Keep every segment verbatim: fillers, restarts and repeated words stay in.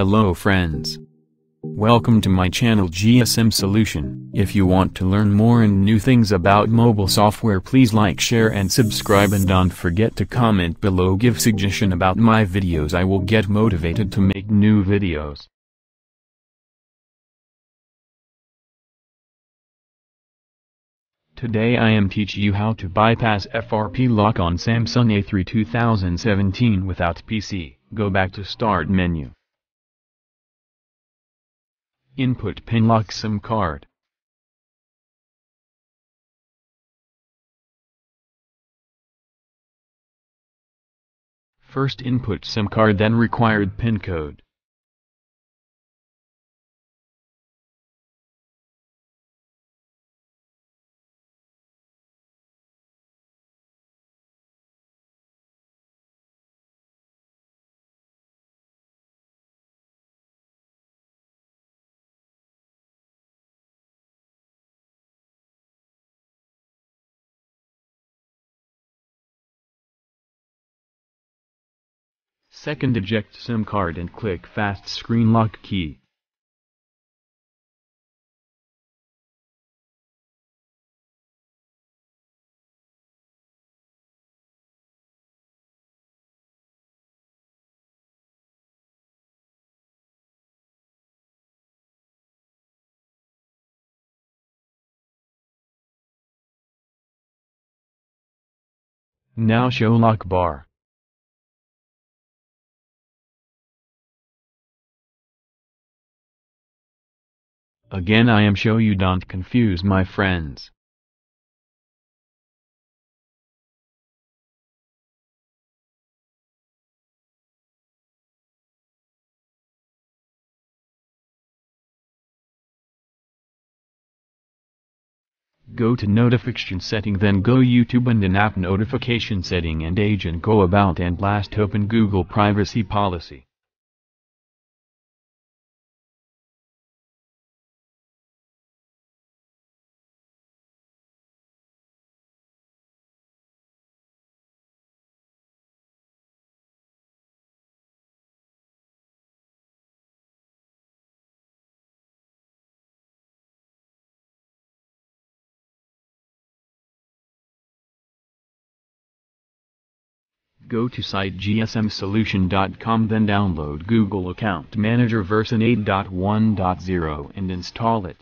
Hello friends. Welcome to my channel G S M Solution. If you want to learn more and new things about mobile software, please like, share and subscribe, and don't forget to comment below, give suggestion about my videos. I will get motivated to make new videos. Today I am teach you how to bypass F R P lock on Samsung A three twenty seventeen without P C. Go back to Start menu. Input pin, lock SIM card. First input SIM card, then required pin code. Second, eject SIM card and click fast screen lock key. Now show lock bar. Again I am show you, don't confuse my friends. Go to notification setting, then go YouTube and in app notification setting and agent go about, and last open Google privacy policy. Go to site G S M solution dot com, then download Google Account Manager version eight point one point zero and install it.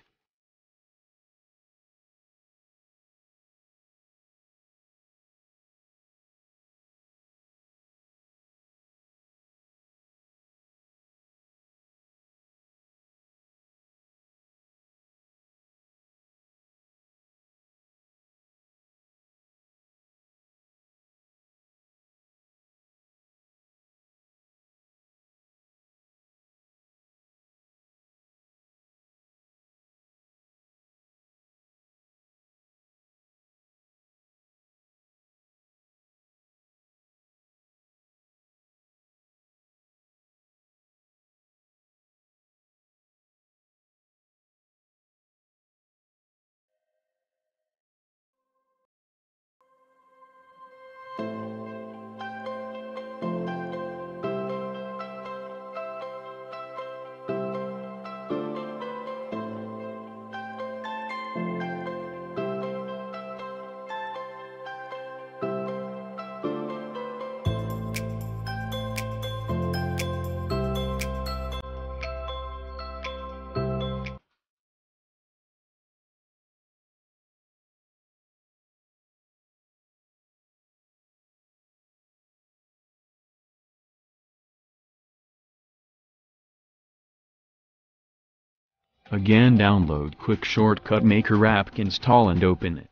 Again download Quick Shortcut Maker app, install and open it.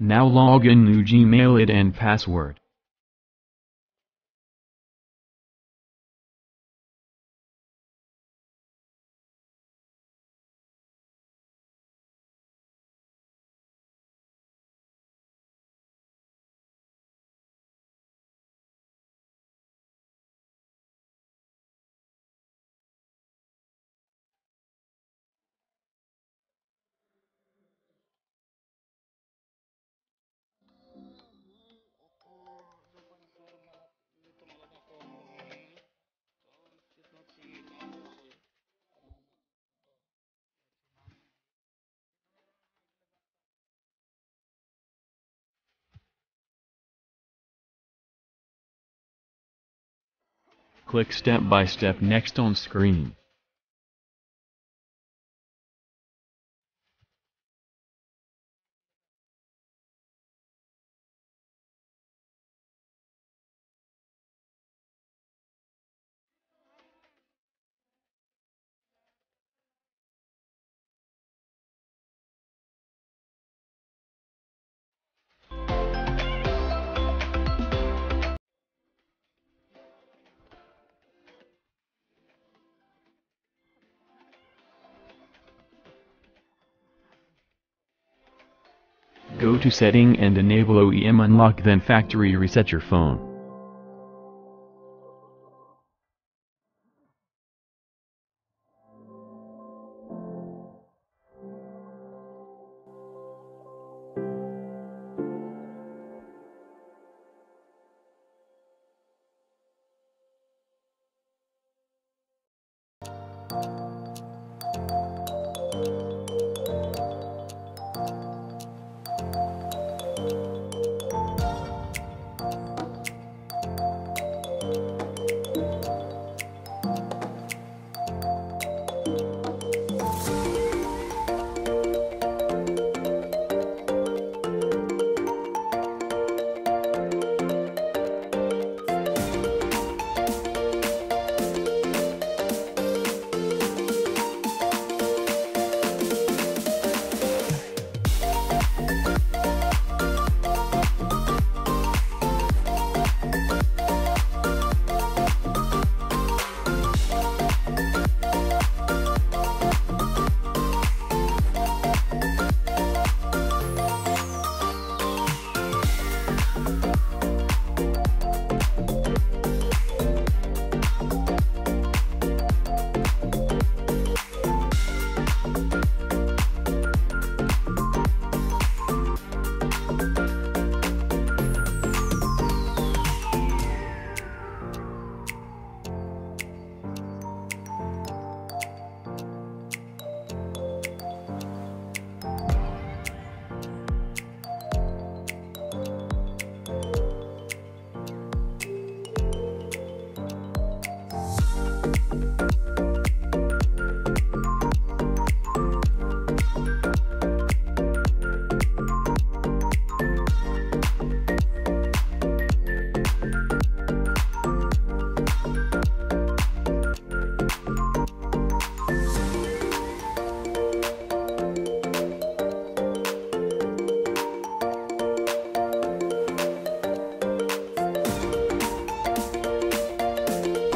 Now log in new Gmail I D and password. Click step by step next on screen. Go to setting and enable O E M unlock, then factory reset your phone.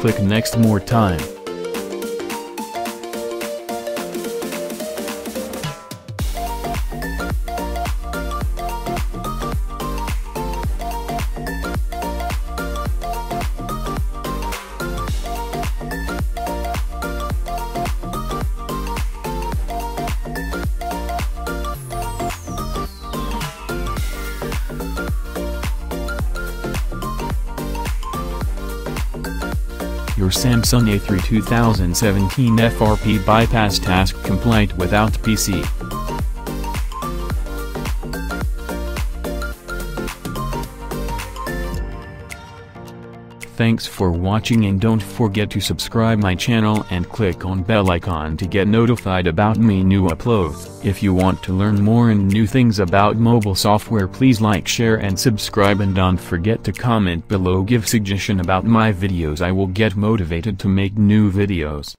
Click next more time. Your Samsung A three twenty seventeen F R P bypass task compliant without P C. Thanks for watching, and don't forget to subscribe my channel and click on bell icon to get notified about me new uploads. If you want to learn more and new things about mobile software, please like, share and subscribe, and don't forget to comment below, give suggestion about my videos, I will get motivated to make new videos.